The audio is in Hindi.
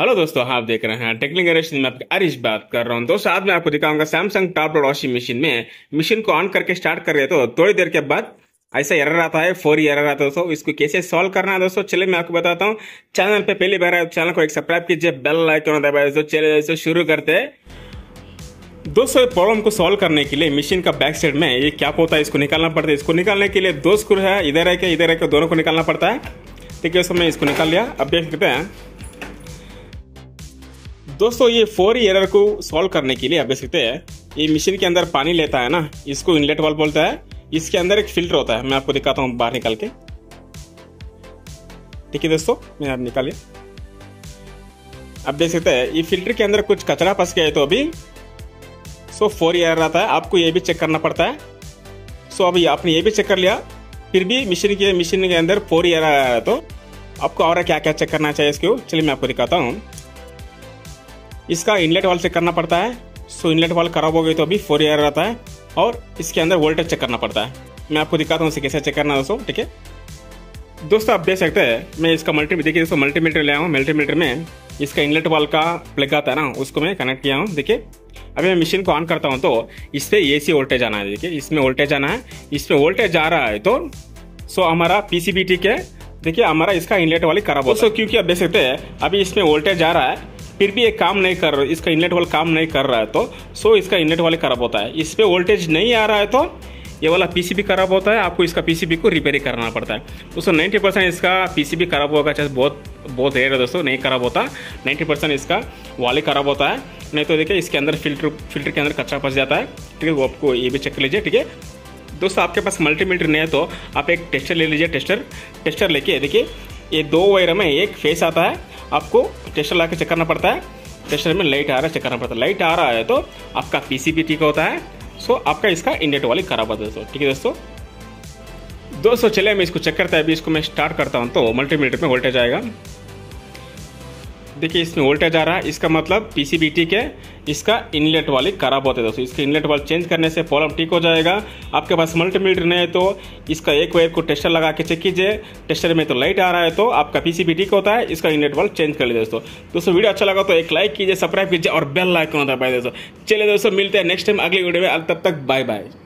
हेलो दोस्तों, आप देख रहे हैं टेक्निकल जनरेशन में आपके अरिश बात कर रहा हूं। दोस्तों आज मैं आपको दिखाऊंगा Samsung top load washing machine में मशीन को ऑन करके स्टार्ट कर रहे तो थोड़ी देर के बाद ऐसा एरर आता है, 4 एरर आता है। दोस्तों इसको कैसे सॉल्व करना है दोस्तों, चलिए मैं आपको बताता हूं। चैनल पे पहली बार आए चैनल को एक सब्सक्राइब कीजिए, बेल आइकन दबाइए। दोस्तों चलिए दोस्तों शुरू करते हैं। दोस्तों प्रॉब्लम को सॉल्व करने के लिए मशीन का बैक साइड में ये क्या होता है इसको निकालना पड़ता है। इसको निकालने के लिए दो स्क्रू है, इधर है के दोनों को निकालना पड़ता है। ठीक है दोस्तों, मैं इसको निकाल लिया। अब देख सकते हैं दोस्तों ये 4 एरर को सॉल्व करने के लिए आप देख सकते हैं ये मशीन के अंदर पानी लेता है ना, इसको इनलेट वाल्व बोलता है। इसके अंदर एक फिल्टर होता है, मैं आपको दिखाता हूँ बाहर निकाल के। ठीक है दोस्तों, मैंने आप निकालिए। अब देख सकते हैं ये फिल्टर के अंदर कुछ कचरा फंस गया है तो अभी सो 4 एरर आता है। आपको ये भी चेक करना पड़ता है। सो अभी आपने ये भी चेक कर लिया, फिर भी मशीन के अंदर 4 एरर आया तो आपको और क्या क्या चेक करना चाहिए इसको, चलिए मैं आपको दिखाता हूँ। इसका इनलेट वाल्व चेक करना पड़ता है। सो इनलेट वाल्व खराब हो गई तो अभी 4 एरर रहता है। और इसके अंदर वोल्टेज चेक करना पड़ता है, मैं आपको दिखाता हूँ इसे कैसे चेक करना है दोस्तों। ठीक है दोस्तों, आप देख सकते हैं मैं इसका देखिए दोस्तों मल्टीमीटर ले आया हूँ। मल्टीमीटर में इसका इनलेट वाल्व का प्लग आता है ना, उसको मैं कनेक्ट किया हूँ। देखिए अभी मैं मशीन को ऑन करता हूँ तो इस पर AC वोल्टेज आना है। देखिए इसमें वोल्टेज आना है, इसमें वोल्टेज आ रहा है तो सो हमारा PCB ठीक है। देखिए हमारा इसका इनलेट वाल्व खराब हो सो क्योंकि आप देख सकते हैं अभी इसमें वोल्टेज आ रहा है फिर भी ये काम नहीं कर रहा, इसका इनलेट वाल्व काम नहीं कर रहा है तो सो इसका इनलेट वाल्व खराब होता है। इस पर वोल्टेज नहीं आ रहा है तो ये वाला PCB खराब होता है, आपको इसका PCB को रिपेयर करना पड़ता है। दोस्तों 90% इसका PCB खराब होगा, चाहे बहुत रेयर है दोस्तों नहीं खराब होता। 90% इसका वाले खराब होता है, नहीं तो देखिए इसके अंदर फिल्टर के अंदर कचरा फंस जाता है। ठीक है, वो आपको ये भी चेक कर लीजिए। ठीक है दोस्तों, आपके पास मल्टीमीटर नहीं है तो आप एक टेस्टर ले लीजिए। टेस्टर लेके देखिए ये 2 वायर में एक फेस आता है, आपको टेस्टर लाके चेक करना पड़ता है। टेस्टर में लाइट आ रहा है चेक करना पड़ता है, लाइट आ रहा है तो आपका PCB ठीक होता है। सो आपका इसका इनलेट वाल्व खराब होता है दोस्तों। ठीक है दोस्तों चलिए मैं इसको चेक करता है। अभी इसको मैं स्टार्ट करता हूँ तो मल्टीमीटर में वोल्टेज आएगा। देखिए इसमें वोल्टेज आ रहा है, इसका मतलब PCB ठीक है, इसका इनलेट वाल्व खराब होता है दोस्तों। इसका इनलेट वाल्व चेंज करने से प्रॉब्लम ठीक हो जाएगा। आपके पास मल्टीमीटर नहीं है तो इसका 1 वायर को टेस्टर लगा के चेक कीजिए। टेस्टर में तो लाइट आ रहा है तो आपका PCB ठीक होता है, इसका इनलेट वाल्व चेंज कर लीजिए दोस्तों। दोस्तों वीडियो अच्छा लगा तो एक लाइक कीजिए, सब्सक्राइब कीजिए और बेल आइकन दबाइए दोस्तों। चलिए दोस्तों मिलते हैं नेक्स्ट टाइम अगली वीडियो में, तब तक बाय बाय।